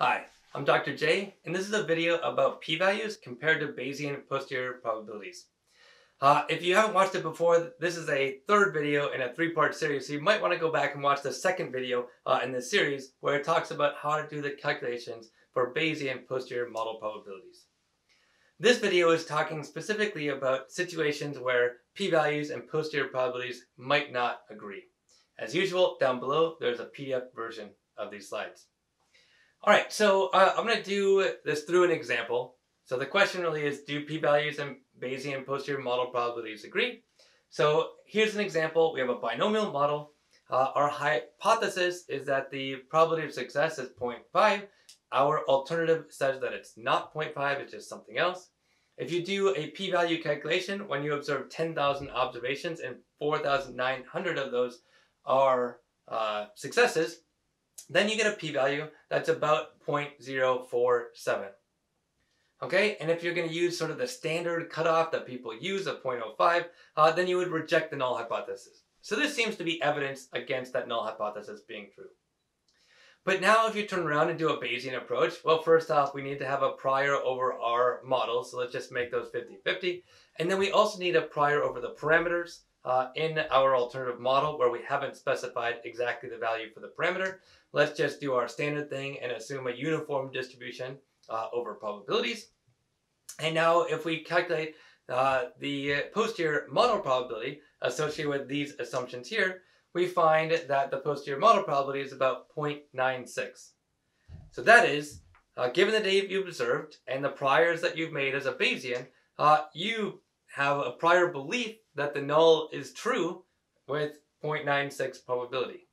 Hi, I'm Dr. J, and this is a video about p-values compared to Bayesian posterior probabilities. If you haven't watched it before, this is a third video in a three-part series, so you might want to go back and watch the second video in this series where it talks about how to do the calculations for Bayesian posterior model probabilities. This video is talking specifically about situations where p-values and posterior probabilities might not agree. As usual, down below there's a PDF version of these slides. Alright, so I'm going to do this through an example. So the question really is, do p-values and Bayesian posterior model probabilities agree? So here's an example. We have a binomial model. Our hypothesis is that the probability of success is 0.5. Our alternative says that it's not 0.5, it's just something else. If you do a p-value calculation, when you observe 10,000 observations and 4,900 of those are successes, then you get a p-value that's about 0.047. Okay, and if you're going to use sort of the standard cutoff that people use of 0.05, then you would reject the null hypothesis. So this seems to be evidence against that null hypothesis being true. But now if you turn around and do a Bayesian approach, well, first off, we need to have a prior over our model, so let's just make those 50-50. And then we also need a prior over the parameters in our alternative model where we haven't specified exactly the value for the parameter. Let's just do our standard thing and assume a uniform distribution over probabilities. And now if we calculate the posterior model probability associated with these assumptions here, we find that the posterior model probability is about 0.96. So that is, given the data you've observed and the priors that you've made as a Bayesian, you have a prior belief that the null is true with 0.96 probability.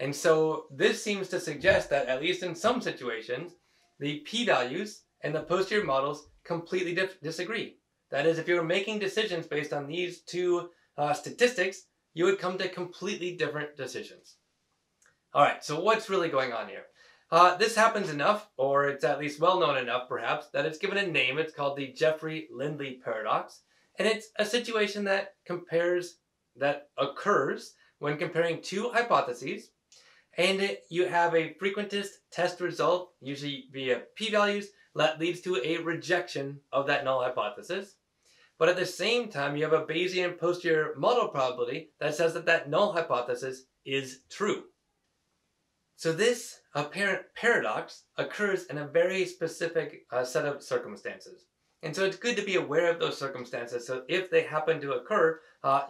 And so this seems to suggest that, at least in some situations, the p-values and the posterior models completely disagree. That is, if you were making decisions based on these two statistics, you would come to completely different decisions. All right, so what's really going on here? This happens enough, or it's at least well known enough perhaps, that it's given a name. It's called the Jeffreys-Lindley paradox, and it's a situation that occurs when comparing two hypotheses. And you have a frequentist test result, usually via p-values, that leads to a rejection of that null hypothesis. But at the same time, you have a Bayesian posterior model probability that says that that null hypothesis is true. So this apparent paradox occurs in a very specific set of circumstances. And so it's good to be aware of those circumstances. So if they happen to occur,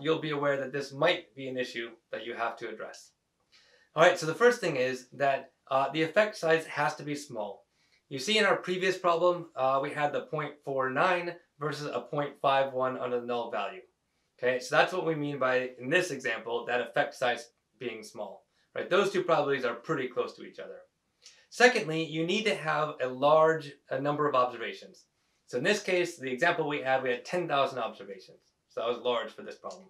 you'll be aware that this might be an issue that you have to address. All right, so the first thing is that the effect size has to be small. You see in our previous problem, we had the 0.49 versus a 0.51 under the null value. Okay, so that's what we mean by, in this example, that effect size being small. Right, those two probabilities are pretty close to each other. Secondly, you need to have a large number of observations. So in this case, the example we had 10,000 observations. So that was large for this problem.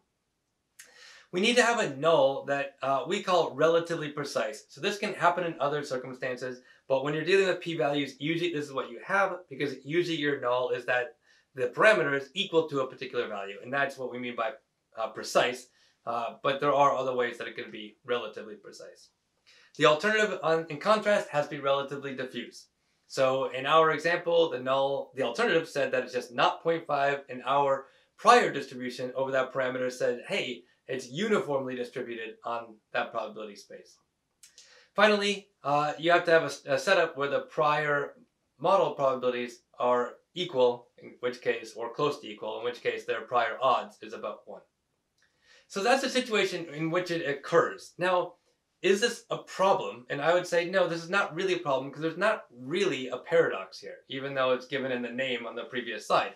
We need to have a null that we call relatively precise. So this can happen in other circumstances, but when you're dealing with p-values, usually this is what you have, because usually your null is that the parameter is equal to a particular value, and that's what we mean by precise, but there are other ways that it can be relatively precise. The alternative, in contrast, has to be relatively diffuse. So in our example, the alternative said that it's just not 0.5, and our prior distribution over that parameter said, hey, it's uniformly distributed on that probability space. Finally, you have to have a setup where the prior model probabilities are equal, in which case, or close to equal, in which case their prior odds is about 1. So that's a situation in which it occurs. Now, is this a problem? And I would say, no, this is not really a problem because there's not really a paradox here, even though it's given in the name on the previous slide.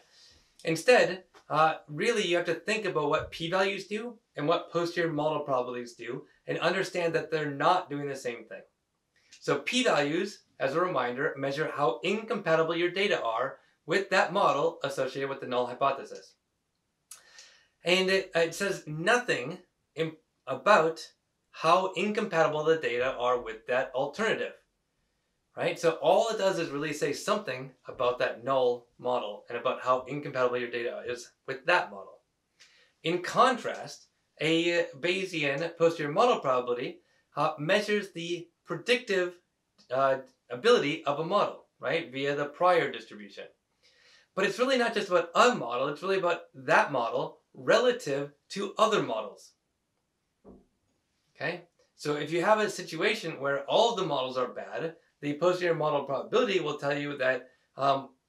Instead, really you have to think about what p-values do and what posterior model probabilities do and understand that they're not doing the same thing. So p-values, as a reminder, measure how incompatible your data are with that model associated with the null hypothesis. And it says nothing about how incompatible the data are with that alternative. Right? So all it does is really say something about that null model and about how incompatible your data is with that model. In contrast, a Bayesian posterior model probability measures the predictive ability of a model, right, via the prior distribution. But it's really not just about a model, it's really about that model relative to other models. Okay? So if you have a situation where all the models are bad, the posterior model probability will tell you that,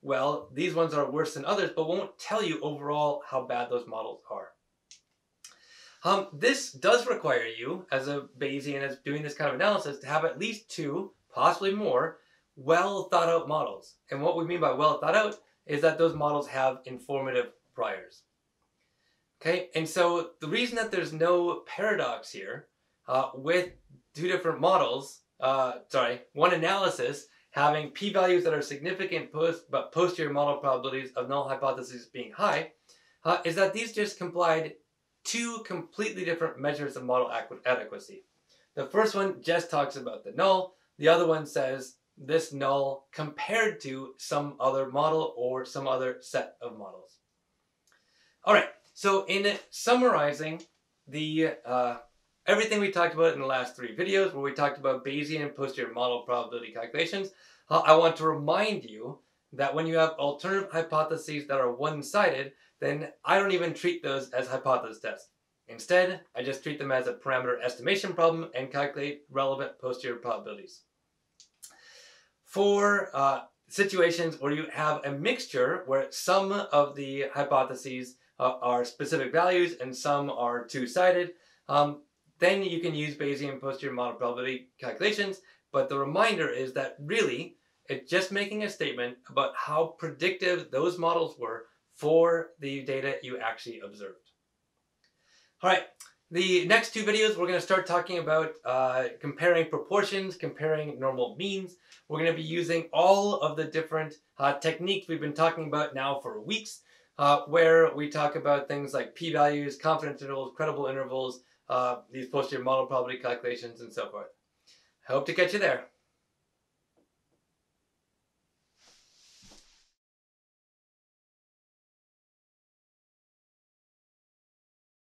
well, these ones are worse than others, but won't tell you overall how bad those models are. This does require you, as a Bayesian, as doing this kind of analysis, to have at least two, possibly more, well-thought-out models. And what we mean by well-thought-out is that those models have informative priors. Okay, and so the reason that there's no paradox here with two different models, one analysis having p-values that are significant but posterior model probabilities of null hypotheses being high, is that these just complied two completely different measures of model adequacy. The first one just talks about the null, the other one says this null compared to some other model or some other set of models. All right, so in summarizing the everything we talked about in the last three videos where we talked about Bayesian and posterior model probability calculations, I want to remind you that when you have alternative hypotheses that are one-sided, then I don't even treat those as hypothesis tests. Instead, I just treat them as a parameter estimation problem and calculate relevant posterior probabilities. For situations where you have a mixture where some of the hypotheses are specific values and some are two-sided, then you can use Bayesian posterior model probability calculations, but the reminder is that really it's just making a statement about how predictive those models were for the data you actually observed. All right, the next two videos we're going to start talking about comparing proportions, comparing normal means. We're going to be using all of the different techniques we've been talking about now for weeks, where we talk about things like p-values, confidence intervals, credible intervals, these posterior model probability calculations, and so forth. I hope to catch you there.